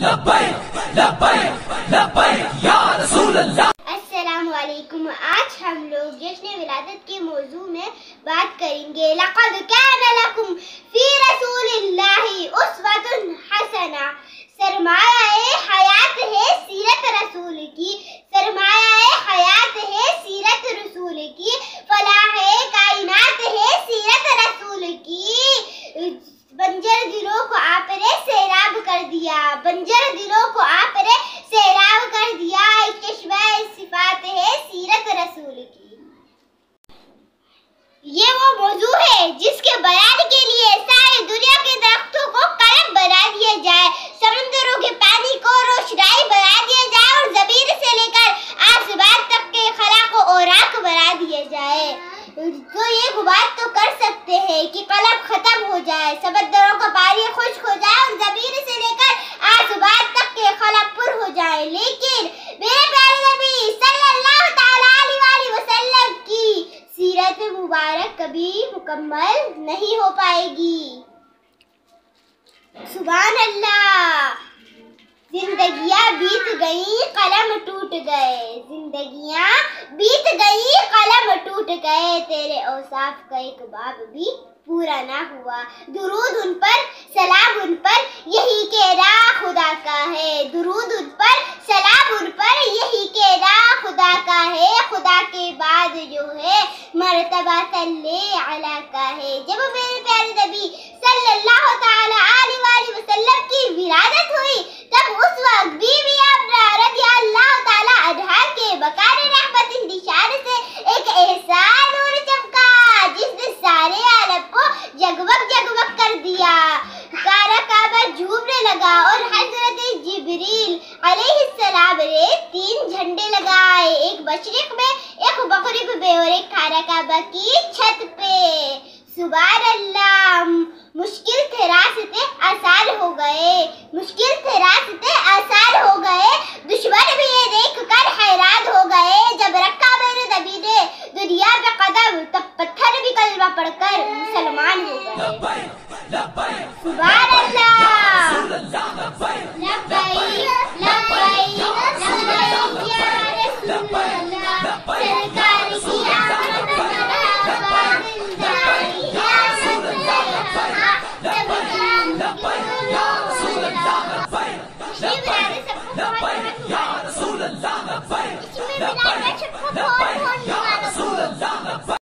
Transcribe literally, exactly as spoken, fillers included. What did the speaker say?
अस्सलामुअलैकुम। आज हम लोग जश्न विलादत के मौजू में बात करेंगे। लक़द काना लकुम फ़ी रसूलिल्लाहि उस्वतुन हसना। सरमाया हयात है सीरत रसूल की, सरमाया हयात है सीरत रसूल की, फलाह कायनात है सीरत रसूल की। बंजर दिलों को आपने सैराब कर दिया, बंजर दिलों को आपने सैराब कर दिया। चश्मे सिफात है सीरत रसूल की। ये वो मौजू है जिसके बयान के लिए सारी दुनिया के दरख्तों को कलम बना दिया जाए, समंदरों के पानी को रोशनाई बना दिया जाए और जमीन से लेकर आसमान तक के खला को औराक बना दिया जाए। तो ये गुबार तो कर सकते हैं कि कलम खत्म हो जाए, समंदरों का पानी खुश्क हो जाए और जमीन से लेकर आसमान तक के खला पुर हो जाए। लेकिन मेरे प्यारे नबी सल्लल्लाहु तआला अलैहि वसल्लम की सीरत मुबारक कभी मुकम्मल नहीं हो पाएगी। सुभान अल्लाह। जिंदगियां बीत गई कलम टूट गए, जिंदगियां बीत गई कलम टूट गए। तेरे औसाफ का एक बाब भी पूरा ना हुआ। दुरूद उन पर सलाम उन पर यही कहना खुदा का है, दुरूद उन पर सलाम उन पर यही कहना खुदा का है। खुदा के बाद जो है मरतबा सल्ले अला का है। जब मेरे प्यारे नबी सल्लल्लाहु तआला अलैहि वसल्लम की विलादत हुई तब उस वक्त बीवी आमना रज़ियल्लाहु तआला अन्हा के बकार रहमत निशान से एक एहसान नूर चमका जिसने सारे आलम को जगमग जगमग कर दिया। कारा काबा झूमने लगा और हजरत जिब्रील अलैहिस्सलाम ने तीन झंडे लगाए, एक मशरिक में, एक मगरिब में और एक कारा काबा की छत पे। सुभान अल्लाह। मुश्किल थे रास्ते आसान हो गए, मुश्किल थे रास्ते आसान हो गए। दुश्मन भी ये देखकर हैरान हो गए। जब रखा मेरे नबी ने दुनिया पे कदम तब पत्थर भी कलमा पढ़कर मुसलमान हो गए। सुभान अल्लाह।